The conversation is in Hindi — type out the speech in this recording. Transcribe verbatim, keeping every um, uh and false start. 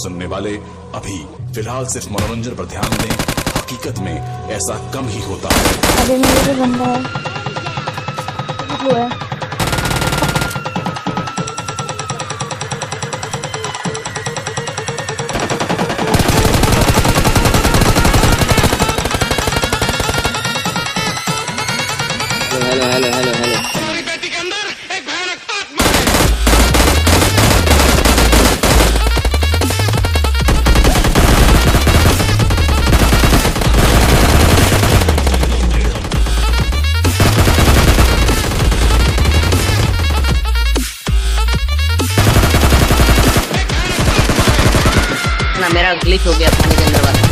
सुनने वाले अभी फिलहाल सिर्फ मनोरंजन पर ध्यान दें, हकीकत में ऐसा कम ही होता है। अबे मेरे पे बंदा है। वो है। हेलो हेलो हेलो हेलो ना, मेरा ग्लिच हो गया पानी के अंदर वाला।